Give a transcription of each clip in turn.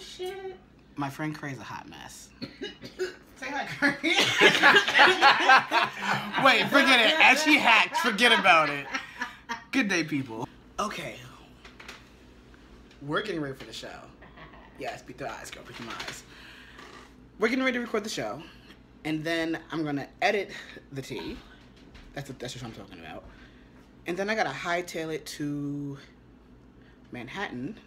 some shit. My friend Curry's a hot mess. Say hi, Curry. Wait, forget it. As she hacks, forget about it. Good day, people. Okay. We're getting ready for the show. Yes, beat the eyes, girl. Beat my eyes. We're getting ready to record the show. And then I'm going to edit the tea. That's what I'm talking about. And then I got to hightail it to Manhattan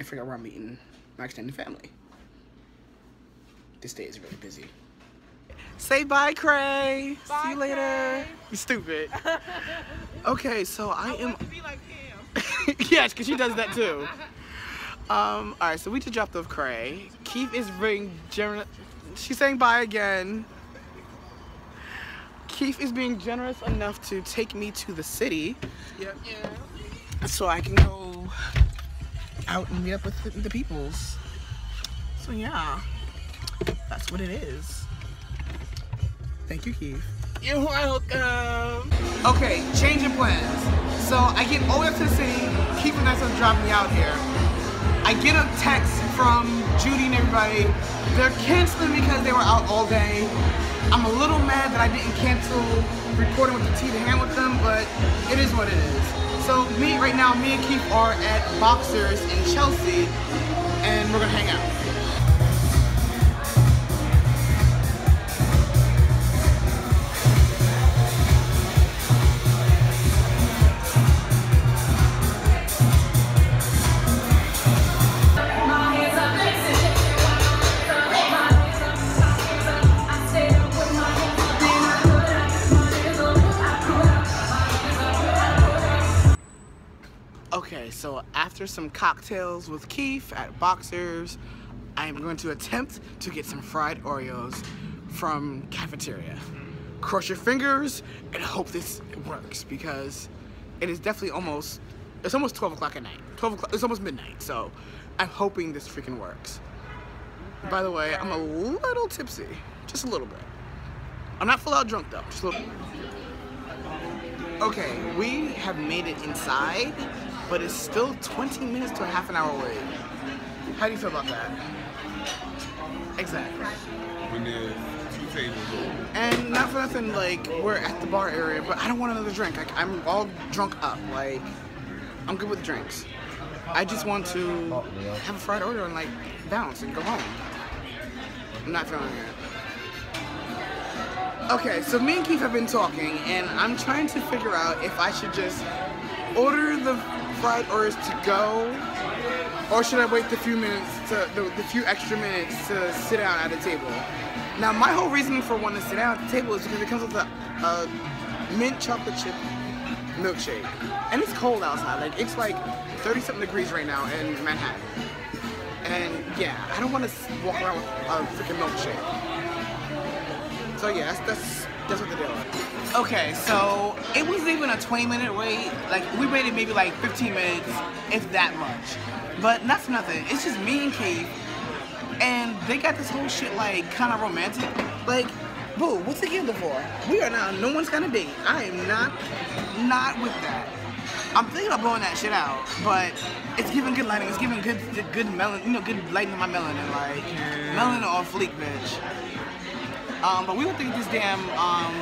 and figure out where I'm meeting my extended family. This day is really busy. Say bye, Cray. Bye, see you later. Cray. You're stupid. Okay, so I am... to be like him. Yes, because she does that too. All right, so we just dropped off Cray. Keith is being generous. She's saying bye again. Keith is being generous enough to take me to the city. Yep. Yeah. So I can go out and meet up with the peoples. So yeah, that's what it is. Thank you, Keith. You're welcome. Okay, change of plans. So I get all the way up to the city. Keith and Nessa drop me out here. I get a text from Judy and everybody. They're canceling because they were out all day. I'm a little mad that I didn't cancel recording with the tea to hand with them, but it is what it is. So right now, me and Keith are at Boxers in Chelsea, and we're gonna hang out. So after some cocktails with Keith at Boxers, I am going to attempt to get some fried Oreos from cafeteria. Cross your fingers and hope this works, because it is definitely almost, it's almost 12 o'clock at night. 12 o'clock, it's almost midnight, so I'm hoping this freaking works. By the way, I'm a little tipsy, just a little bit. I'm not full out drunk though, just a little bit. Okay, we have made it inside, but it's still 20 minutes to a half an hour away. How do you feel about that? Exactly. When there's two tables over. And not for nothing, like, we're at the bar area, but I don't want another drink. Like, I'm all drunk up. Like, I'm good with drinks. I just want to have a fried order and, like, bounce and go home. I'm not feeling it. Okay, so me and Keith have been talking, and I'm trying to figure out if I should just order the fried Oreos to go, or should I wait the few extra minutes to sit down at a table? Now, my whole reason for wanting to sit down at the table is because it comes with a mint chocolate chip milkshake, and it's cold outside. Like, it's like 30-something degrees right now in Manhattan, and yeah, I don't want to walk around with a freaking milkshake. So yeah, that's what the deal is. Okay, so it wasn't even a 20-minute wait. Like, we waited maybe like 15 minutes, if that much. But not for nothing, it's just me and Kate, and they got this whole shit like kind of romantic. Like, boo, what's it together for? We are not, no one's gonna date. I am not with that. I'm thinking about blowing that shit out, but it's giving good lighting. It's giving good melon, you know, good lighting in my melanin. Like, melanin on fleek, bitch. But we were thinking this damn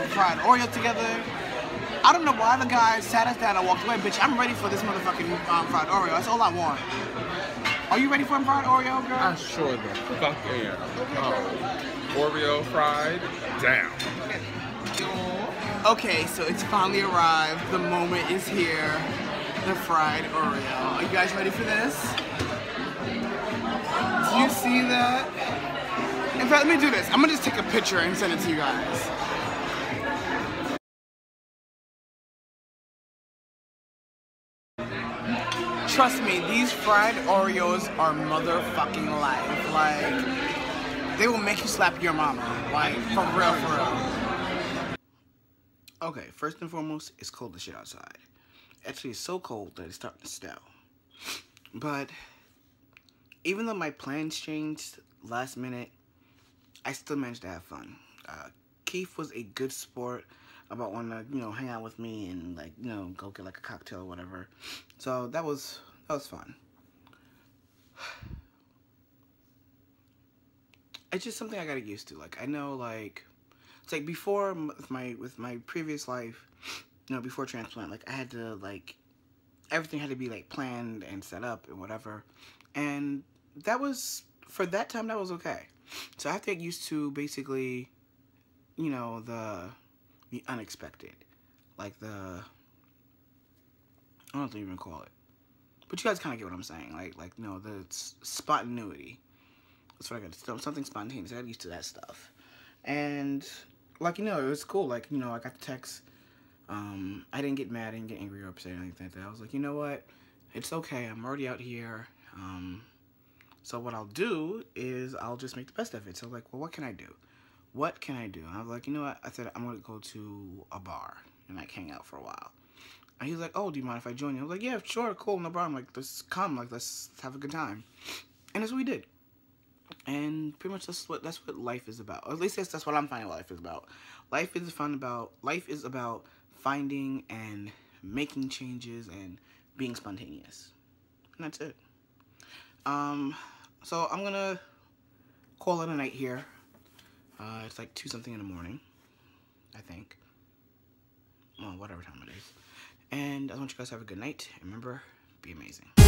fried Oreo together. I don't know why the guy sat us down and walked away. Bitch, I'm ready for this motherfucking fried Oreo. That's all I want. Are you ready for a fried Oreo, girl? I sure the fuck am. Oreo fried down. Okay, so it's finally arrived. The moment is here. The fried Oreo. Are you guys ready for this? Do you see that? In fact, let me do this. I'm gonna just take a picture and send it to you guys. Trust me, these fried Oreos are motherfucking life. Like, they will make you slap your mama. Like, for real, for real. Okay, first and foremost, it's cold as shit outside. Actually, it's so cold that it's starting to snow. But even though my plans changed last minute, I still managed to have fun. Keith was a good sport about wanting to, you know, hang out with me and, like, you know, go get like a cocktail or whatever. So that was fun. it's just something I got to get used to. Like, I know, like, it's like before with my previous life, you know, before transplant, like, I had to, like, everything had to be, like, planned and set up and whatever. And that was, for that time, that was okay. So I have to get used to, basically, you know, the unexpected. Like, the, I don't even call it. But you guys kind of get what I'm saying. Like, you know, the spontaneity. That's what I got. Something spontaneous. I got used to that stuff. And, like, you know, it was cool. Like, you know, I got the text. I didn't get mad. I didn't get angry or upset or anything like that. I was like, you know what? It's okay. I'm already out here. So what I'll do is I'll just make the best of it. So, like, well, what can I do? What can I do? And I was like, you know what? I said, I'm going to go to a bar and, like, hang out for a while. And he was like, oh, do you mind if I join you? I was like, yeah, sure, cool, no problem. Like, let's come. Like, let's have a good time. And that's what we did. And pretty much that's what life is about. Or at least that's what I'm finding life is about. Life is about finding and making changes and being spontaneous. And that's it. So I'm gonna call it a night here. It's like 2-something in the morning, I think. Well, whatever time it is. And I want you guys to have a good night. And remember, be amazing.